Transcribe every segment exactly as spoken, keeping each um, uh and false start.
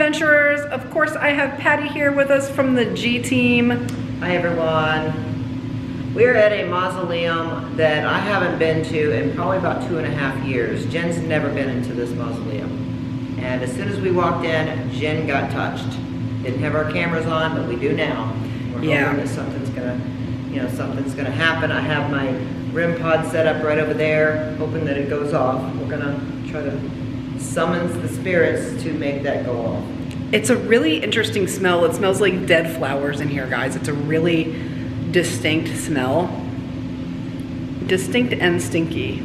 Adventurers. Of course, I have Patty here with us from the G Team. Hi everyone. We're at a mausoleum that I haven't been to in probably about two and a half years. Jen's never been into this mausoleum. And as soon as we walked in, Jen got touched. Didn't have our cameras on, but we do now. We're yeah. hoping that something's gonna, you know, something's gonna happen. I have my R E M pod set up right over there, hoping that it goes off. We're gonna try to summons the spirits to make that go off. It's a really interesting smell. It smells like dead flowers in here, guys. It's a really distinct smell. Distinct and stinky.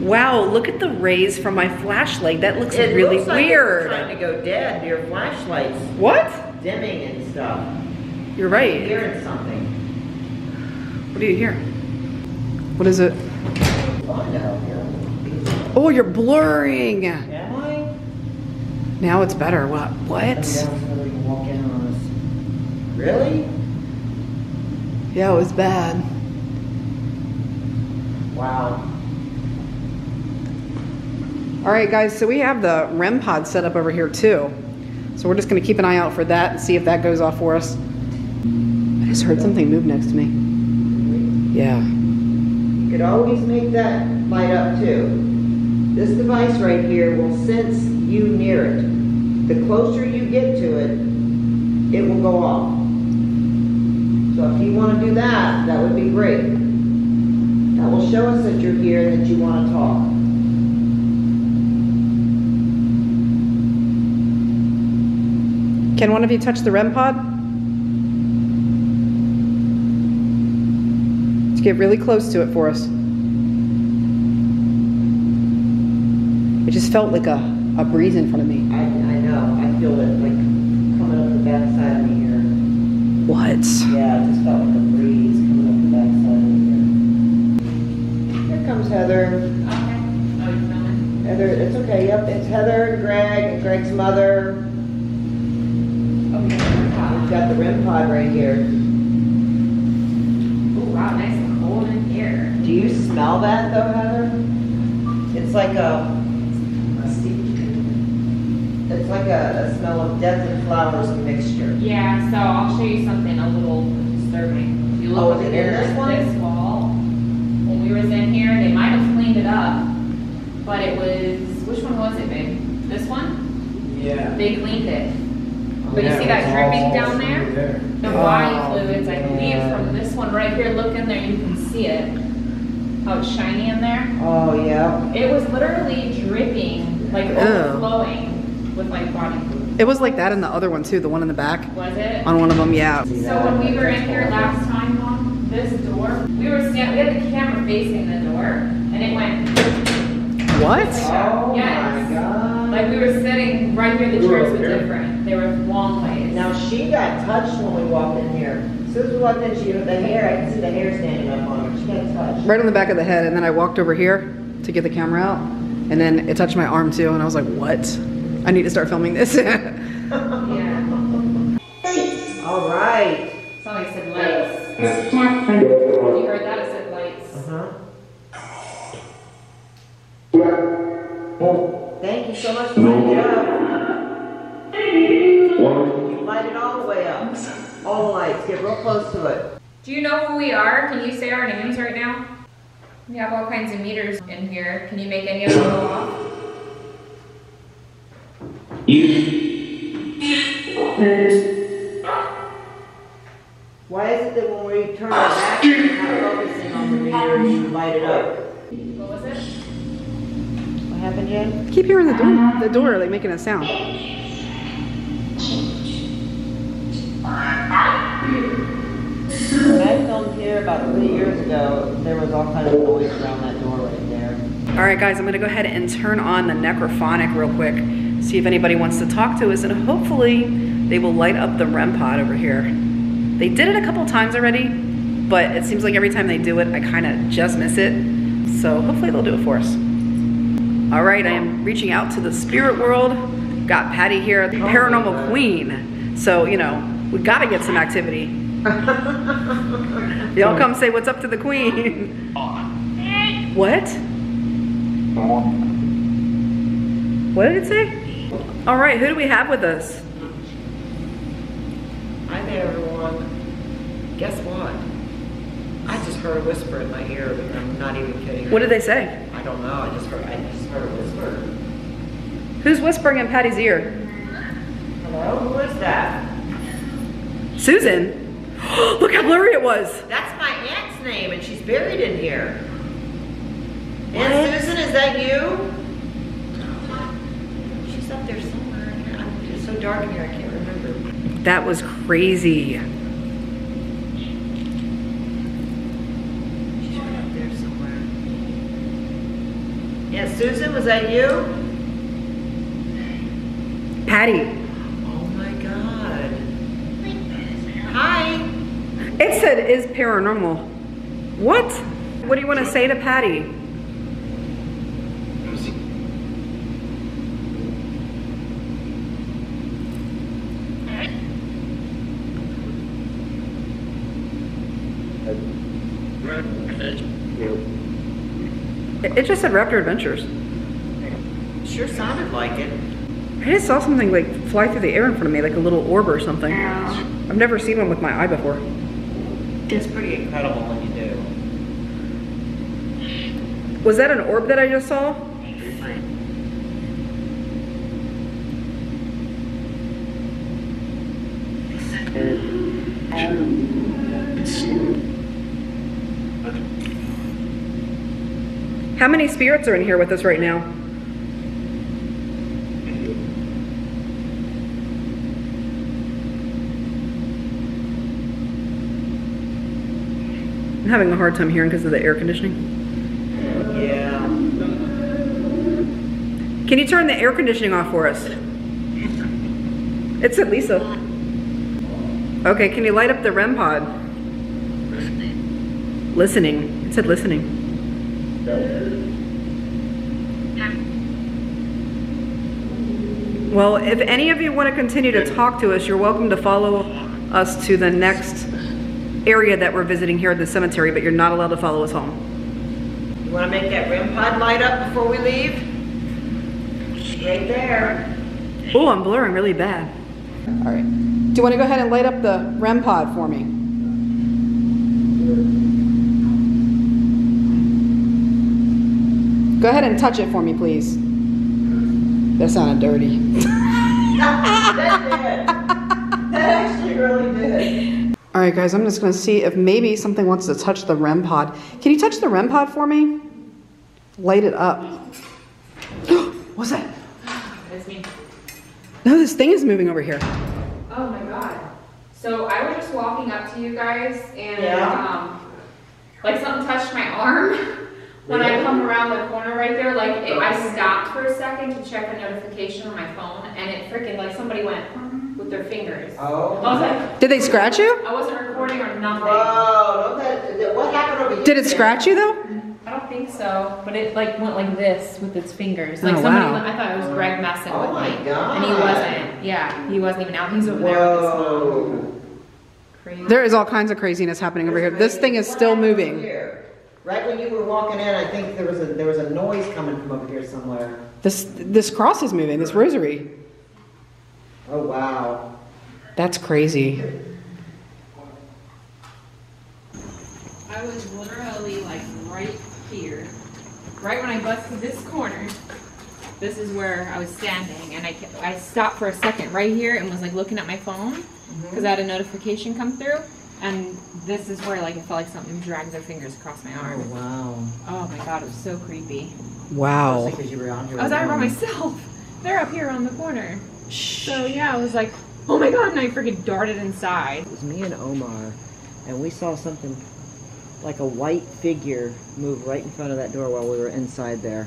Wow, look at the rays from my flashlight. That looks it really looks like weird. It's trying to go dead, your flashlights. What? Dimming and stuff. You're right. I'm hearing something. What do you hear? What is it? Oh, you're blurring. Am I? Now it's better. What? What? So they can walk in on us. Really? Yeah, it was bad. Wow. All right, guys. So we have the R E M pod set up over here too. So we're just gonna keep an eye out for that and see if that goes off for us. I just heard something move next to me. Yeah. You could always make that light up too. This device right here will sense you near it. The closer you get to it, it will go off. So if you want to do that, that would be great. That will show us that you're here and that you want to talk. Can one of you touch the R E M pod? Let's get really close to it for us. It just felt like a, a breeze in front of me. I, I know. I feel it like coming up the back side of me here. What? Yeah, it just felt like a breeze coming up the back side of me here. Here comes Heather. Okay. Heather, it's okay. Yep, it's Heather, Greg, and Greg's mother. Okay. We've got the R E M pod right here. Oh, wow, nice and cold in here. Do you smell that though, Heather? It's like a... It's like a, a smell of death and flowers mixture. Yeah, so I'll show you something a little disturbing. If you look over here at this wall, when we was in here, they might have cleaned it up, but it was, which one was it, babe? This one? Yeah. They cleaned it. Oh, but yeah, you see that dripping down there? there? The body oh, fluids, I believe, yeah. from this one right here. Look in there, you can see it. How it's shiny in there. Oh, yeah. It was literally dripping, like overflowing. With like body fluid. It was like that in the other one too, the one in the back. Was it? On one of them, yeah. So when we were in here last time, Mom, this door, we were standing, we had the camera facing the door, and it went. What? Oh yes. my God. Like we were sitting right here, the chairs were different. They were long ways. Now she got touched when we walked in here. As soon as we walked in, she, the hair, I can see the hair standing up on her. She got touched. Right on the back of the head, and then I walked over here to get the camera out, and then it touched my arm too, and I was like, what? I need to start filming this. Yeah. All right. Somebody said lights. You heard that? It said lights. Uh-huh. Thank you so much for lighting it up. You light it all the way up. All the lights. Get real close to it. Do you know who we are? Can you say our names right now? We have all kinds of meters in here. Can you make any of them go off? Why is it that when we turn our back, we're not focusing on the meter and light it up? What was it? What happened, Jen? I keep hearing the door, the door, like making a sound. When I filmed here about three years ago, there was all kinds of noise around that door right there. All right, guys, I'm gonna go ahead and turn on the necrophonic real quick. See if anybody wants to talk to us, and hopefully they will light up the R E M pod over here. They did it a couple times already, but it seems like every time they do it, I kind of just miss it. So hopefully they'll do it for us. All right, I am reaching out to the spirit world. Got Patty here, the paranormal queen. So, you know, we gotta get some activity. Y'all come say what's up to the queen. What? What did it say? All right, who do we have with us? Hi there, everyone. Guess what? I just heard a whisper in my ear, and I'm not even kidding. What did they say? I don't know. I just heard. I just heard a whisper. Who's whispering in Patty's ear? Hello, who is that? Susan. Look how blurry it was. That's my aunt's name, and she's buried in here. What? Aunt Susan, is that you? She's up there somewhere. In here. It's so dark in here. I can't remember. That was crazy. Yes, Susan, was that you? Patty. Oh my God. Hi. It said is paranormal. What? What do you want to say to Patty? It just said Raptor Adventures. Sure sounded like it. I just saw something like fly through the air in front of me, like a little orb or something. Ow. I've never seen one with my eye before. It's pretty incredible when you do. Was that an orb that I just saw? How many spirits are in here with us right now? I'm having a hard time hearing because of the air conditioning. Yeah. Can you turn the air conditioning off for us? It said Lisa. Okay, can you light up the REM pod? Listening. Listening. It said listening. Well, if any of you want to continue to talk to us, you're welcome to follow us to the next area that we're visiting here at the cemetery, but you're not allowed to follow us home. You want to make that REM pod light up before we leave? Right there. Oh, I'm blurring really bad. All right. Do you want to go ahead and light up the REM pod for me? Go ahead and touch it for me, please. That sounded dirty. That did. That actually really did. All right, guys, I'm just gonna see if maybe something wants to touch the REM pod. Can you touch the REM pod for me? Light it up. What's that? That's me. No, this thing is moving over here. Oh my God. So I was just walking up to you guys and yeah. um, like something touched my arm. When I come around the corner right there, like, it, I stopped for a second to check a notification on my phone, and it freaking, like, somebody went with their fingers. Oh. I was like, did they scratch you? I wasn't recording or nothing. Whoa, don't that, what happened over here? Did it scratch you, though? I don't think so, but it, like, went like this with its fingers. Like, oh, somebody, wow. I thought it was Greg messing oh with my me. God. And he wasn't. Yeah, he wasn't even out. He's over whoa. There with his phone. Crazy. There is all kinds of craziness happening over here. This thing is still moving. Right when you were walking in, I think there was a there was a noise coming from over here somewhere. This this cross is moving. This rosary. Oh wow, that's crazy. I was literally like right here, right when I busted this corner. This is where I was standing, and I kept, I stopped for a second right here and was like looking at my phone because mm-hmm. I had a notification come through. And this is where, like, it felt like something dragged their fingers across my arm. Oh, wow. Oh, my God. It was so creepy. Wow. I was like, you were on here I was out by myself. They're up here on the corner. Shh. So, yeah, I was like, oh, my God. And I freaking darted inside. It was me and Omar, and we saw something like a white figure move right in front of that door while we were inside there.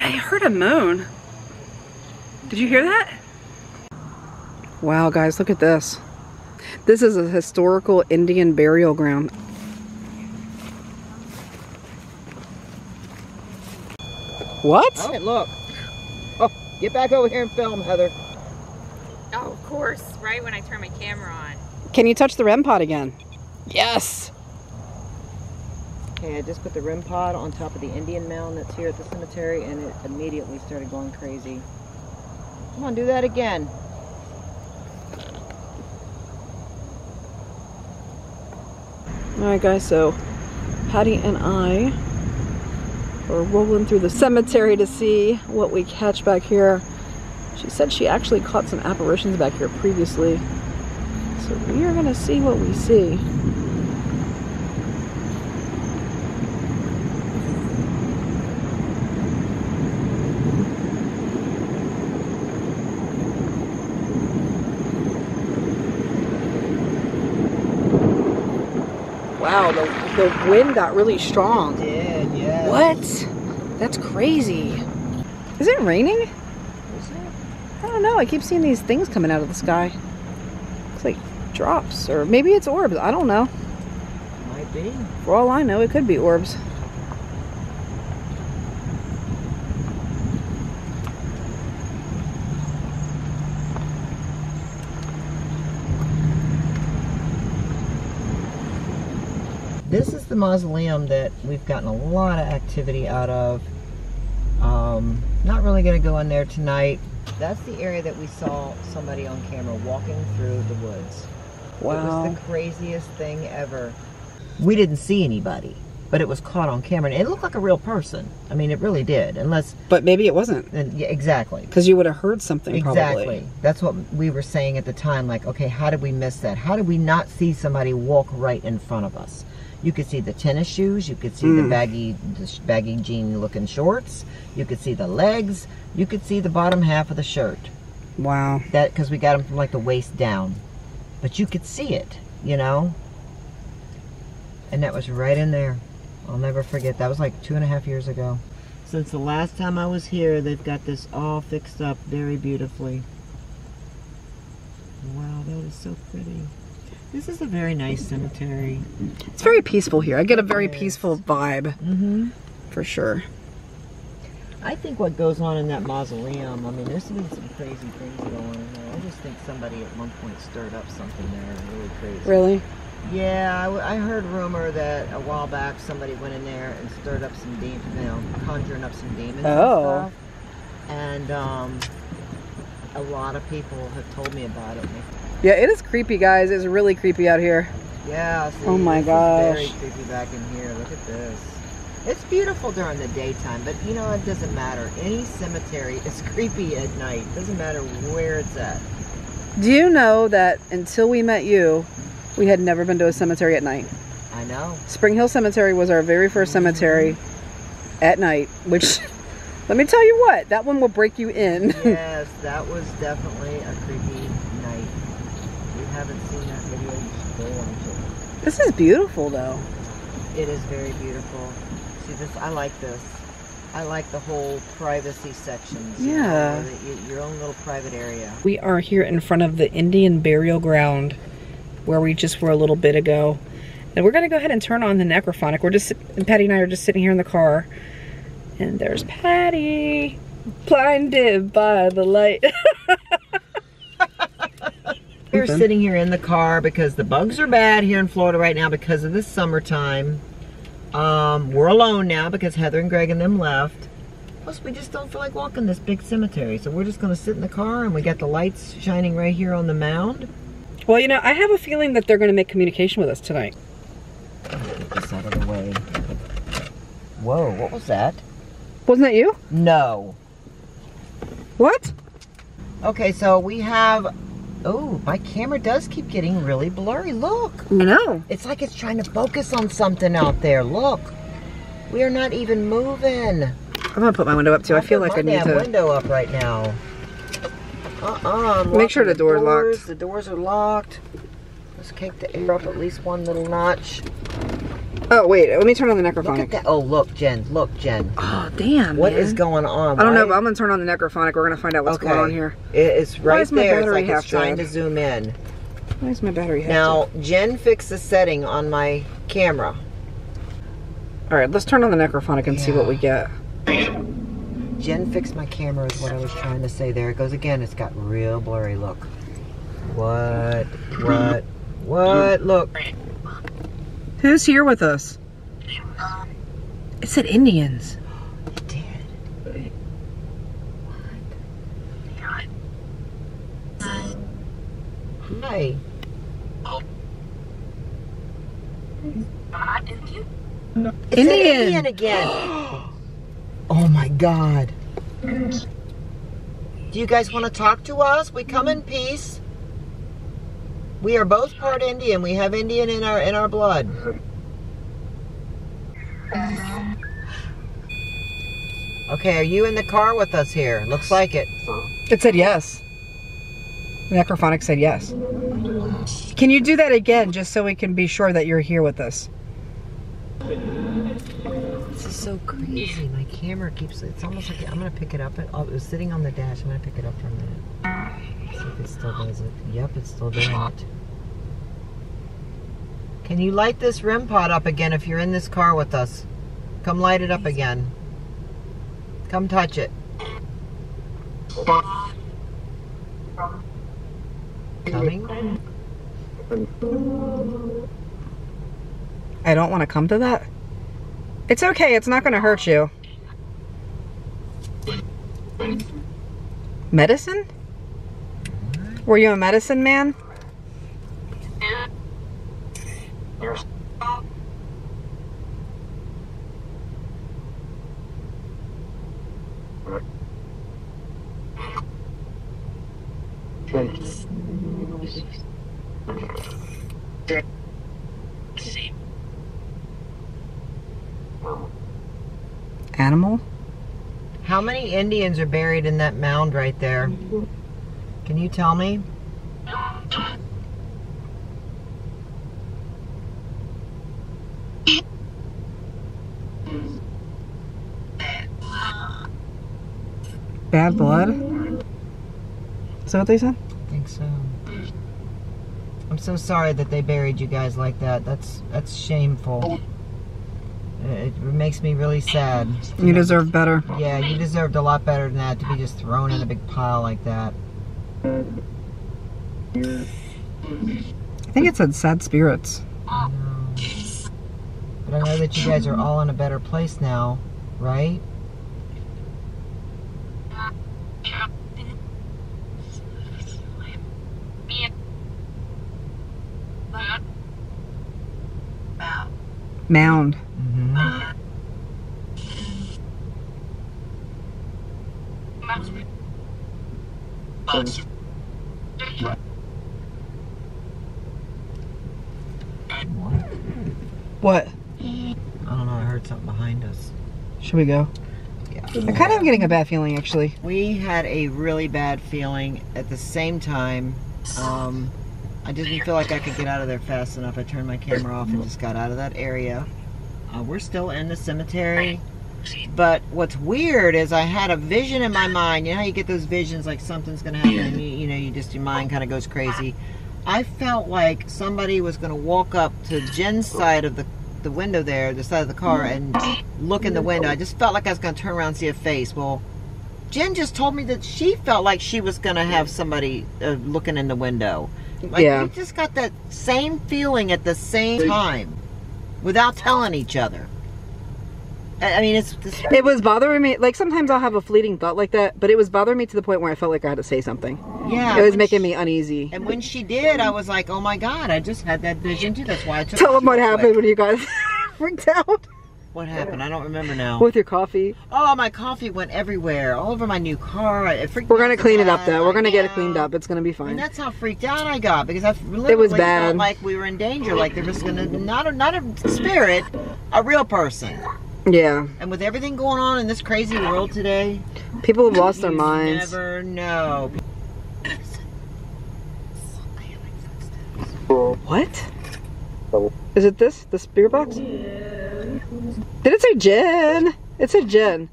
I heard a moan. Did you hear that? Wow, guys, look at this. This is a historical Indian burial ground. What? All right, look. Oh, get back over here and film, Heather. Oh, of course, right when I turn my camera on. Can you touch the REM pod again? Yes. Okay, I just put the R E M pod on top of the Indian mound that's here at the cemetery, and it immediately started going crazy. Come on, do that again. Alright guys, so Patty and I are rolling through the cemetery to see what we catch back here. She said she actually caught some apparitions back here previously, so we are going to see what we see. Wow, the, the wind got really strong. It did, yeah. What? That's crazy. Is it raining? Is it? I don't know. I keep seeing these things coming out of the sky. It's like drops, or maybe it's orbs. I don't know. Might be. For all I know, it could be orbs. This is the mausoleum that we've gotten a lot of activity out of. Um, not really going to go in there tonight. That's the area that we saw somebody on camera walking through the woods. Wow. It was the craziest thing ever. We didn't see anybody, but it was caught on camera. And it looked like a real person. I mean, it really did. Unless, but maybe it wasn't. And, yeah, exactly. Because you would have heard something, exactly. Probably. Exactly. That's what we were saying at the time. Like, okay, how did we miss that? How did we not see somebody walk right in front of us? You could see the tennis shoes. You could see mm. the baggy, the baggy jean-looking shorts. You could see the legs. You could see the bottom half of the shirt. Wow. That because we got them from like the waist down, but you could see it, you know. And that was right in there. I'll never forget. That was like two and a half years ago. Since the last time I was here, they've got this all fixed up very beautifully. Wow, that is so pretty. This is a very nice cemetery. It's very peaceful here. I get a very peaceful vibe, mm-hmm. for sure. I think what goes on in that mausoleum, I mean, there's been some crazy things going on in there. I just think somebody at one point stirred up something there really crazy. Really? Yeah, I, I heard rumor that a while back somebody went in there and stirred up some demons, you know, conjuring up some demons oh. and stuff. And um, a lot of people have told me about it. Yeah, it is creepy, guys. It's really creepy out here. Yeah. See, oh my gosh. It's very creepy back in here. Look at this. It's beautiful during the daytime, but you know, it doesn't matter. Any cemetery is creepy at night. It doesn't matter where it's at. Do you know that until we met you, we had never been to a cemetery at night? I know. Spring Hill Cemetery was our very first mm-hmm. cemetery at night, which... Let me tell you what, that one will break you in. Yes, that was definitely a creepy night. We haven't seen that video before. This is beautiful though. It is very beautiful. See this, I like this. I like the whole privacy sections. Yeah. You know, your own little private area. We are here in front of the Indian burial ground where we just were a little bit ago. And we're gonna go ahead and turn on the necrophonic. We're just, Patty and I are just sitting here in the car. And there's Patty, blinded by the light. We're sitting here in the car because the bugs are bad here in Florida right now because of this summertime. Um, we're alone now because Heather and Greg and them left. Plus, we just don't feel like walking this big cemetery. So we're just going to sit in the car, and we got the lights shining right here on the mound. Well, you know, I have a feeling that they're going to make communication with us tonight. I'm going to get this out of the way. Whoa, what was that? Wasn't that you? No. What? Okay, so we have... Oh, my camera does keep getting really blurry. Look. I know. It's like it's trying to focus on something out there. Look. We are not even moving. I'm going to put my window up, too. I feel like I need to... window up right now. Uh-uh. Make sure the door is locked. The doors are locked. Let's kick the air up at least one little notch. Oh, wait. Let me turn on the necrophonic. Look at that. Oh, look, Jen. Look, Jen. Oh, damn, What man. is going on? I don't Why? know, but I'm going to turn on the necrophonic. We're going to find out what's okay. going on here. It's right Why is there. My battery it's like it's trying to zoom in. Why is my battery half Now, dead? Jen fixed the setting on my camera. All right, let's turn on the necrophonic and yeah. see what we get. Jen fixed my camera is what I was trying to say there. It goes again. It's got real blurry. Look. What? What? What? Look. Who's here with us? It said Indians. It did. What? Hi. No. It's Indian. Indian again. Oh my God. Do you guys want to talk to us? We come in peace. We are both part Indian. We have Indian in our in our blood. Okay, are you in the car with us here? Looks like it. It said yes. Necrophonic said yes. Can you do that again just so we can be sure that you're here with us? This is so crazy. My camera keeps, it's almost like, I'm going to pick it up. It was sitting on the dash. I'm going to pick it up for a minute. See if it still does it. Yep, it's still doing it. Can you light this R E M pod up again if you're in this car with us? Come light it up again. Come touch it. Coming? I don't want to come to that. It's okay, it's not going to hurt you. Medicine? Were you a medicine man? Animal? How many Indians are buried in that mound right there? Can you tell me? Bad blood? Is that what they said? I think so. I'm so sorry that they buried you guys like that. That's that's shameful. It makes me really sad. You deserve better. Yeah, you deserved a lot better than that, to be just thrown in a big pile like that. I think it said sad spirits. I know. But I know that you guys are all in a better place now, right? Mound. What? I don't know, I heard something behind us. Should we go? Yeah. I kind of am getting a bad feeling, actually. We had a really bad feeling at the same time. Um, I didn't feel like I could get out of there fast enough. I turned my camera off and just got out of that area. Uh, we're still in the cemetery. But what's weird is I had a vision in my mind. You know how you get those visions like something's going to happen and you, you know, you just, your mind kind of goes crazy. I felt like somebody was going to walk up to Jen's side of the, the window there, the side of the car, and look in the window. I just felt like I was going to turn around and see a face. Well, Jen just told me that she felt like she was going to have somebody uh, looking in the window. Like, yeah. We just got that same feeling at the same time without telling each other. I mean, it's, it's it was bothering me. Like, sometimes I'll have a fleeting thought like that, but it was bothering me to the point where I felt like I had to say something. Yeah, it was making she, me uneasy. And when she did, I was like, oh my God, I just had that vision too. That's why I took. Tell them what happened quick. When you guys freaked out. What happened? I don't remember now. With your coffee. Oh, my coffee went everywhere, all over my new car. I freaked We're gonna clean it up though. We're gonna get it cleaned up. It's gonna be fine. And that's how freaked out I got, because I literally it was bad. Felt like we were in danger, like there was gonna not a not a spirit, a real person. Yeah. And with everything going on in this crazy world today, people have lost their minds. You never know. What? Is it this? The spear box? Did it say Jen? It said Jen.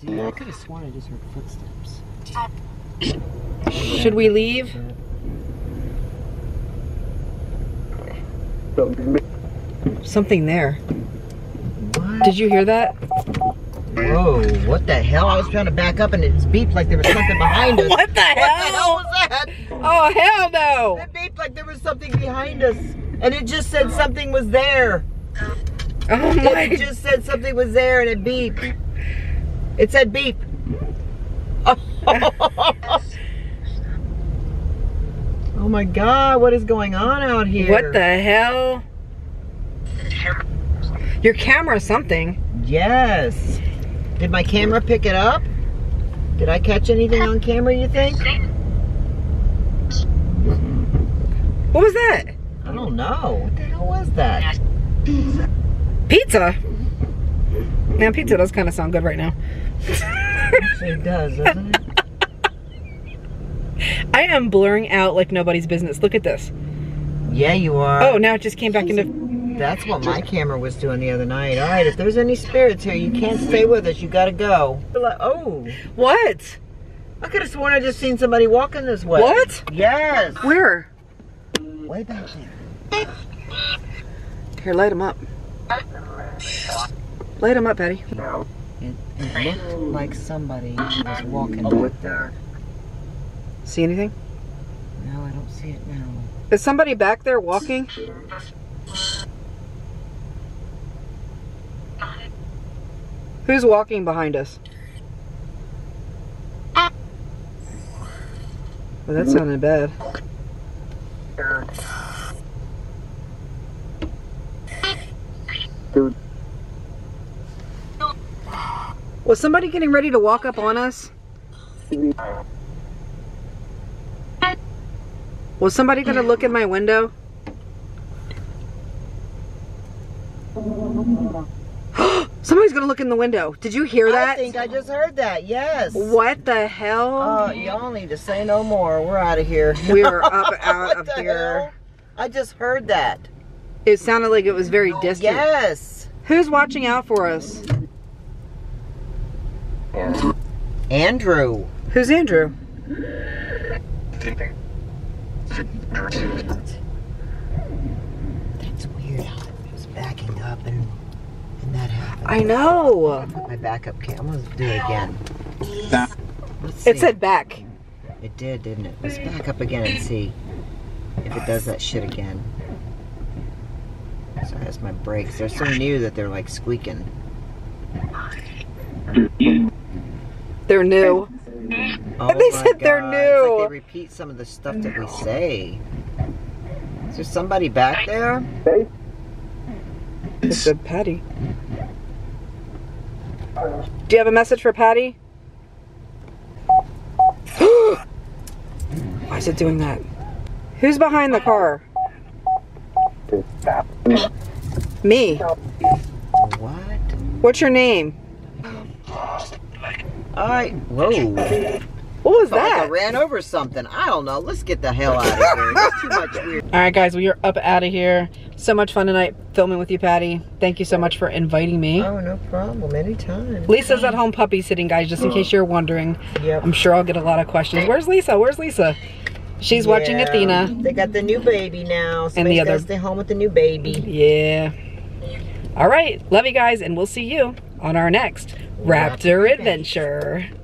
Dude, I could have sworn I just heard footsteps. Should we leave? Something there. Did you hear that? Whoa, what the hell? I was trying to back up and it beeped like there was something behind us. What the hell? What the hell was that? Oh, hell no! It beeped like there was something behind us. And it just said something was there. Oh my. It just said something was there and it beeped. It said beep. Oh. Oh my God, what is going on out here? What the hell? Your camera something. Yes. Did my camera pick it up? Did I catch anything on camera, you think? What was that? I don't know. What the hell was that? Pizza? Now pizza does kind of sound good right now. Actually it does, doesn't it? I am blurring out like nobody's business. Look at this. Yeah, you are. Oh, now it just came back into... That's what my camera was doing the other night. All right, if there's any spirits here, you can't stay with us. You gotta go. Oh. What? I could have sworn I just seen somebody walking this way. What? Yes. Where? Way back there. Here, light them up. Light them up, Patty. It, it looked like somebody was walking back there. See anything? No, I don't see it now. Is somebody back there walking? Who's walking behind us? Well, that sounded bad. Was somebody getting ready to walk up on us? Was somebody gonna look in my window? Somebody's gonna look in the window. Did you hear that? I think I just heard that, yes. What the hell? Oh, y'all need to say no more. We're out of here. We are up out of here. Hell? I just heard that. It sounded like it was very distant. Yes. Who's watching out for us? Andrew. Who's Andrew? That's weird how it was backing up and, and that happened. I know. My backup camera. Let's do it again. It said back. It did, didn't it? Let's back up again and see if it does that shit again. So that's my brakes. They're so new that they're like squeaking. They're new. Oh they said God. They're new. It's like they repeat some of the stuff that we say. Is there somebody back there? It's a Patty. Do you have a message for Patty? Why is it doing that? Who's behind the car? Me. What? What's your name? I whoa! What was that? Like I ran over something. I don't know. Let's get the hell out of here. That's too much weird. All right, guys, we are up out of here. So much fun tonight filming with you, Patty. Thank you so much for inviting me. Oh, no problem. Anytime. Lisa's at home puppy sitting, guys. Just in oh. case you're wondering. Yep. I'm sure I'll get a lot of questions. Where's Lisa? Where's Lisa? She's yeah. watching Athena. They got the new baby now. So and the other. Stay home with the new baby. Yeah. All right. Love you guys, and we'll see you on our next Raptor Adventure.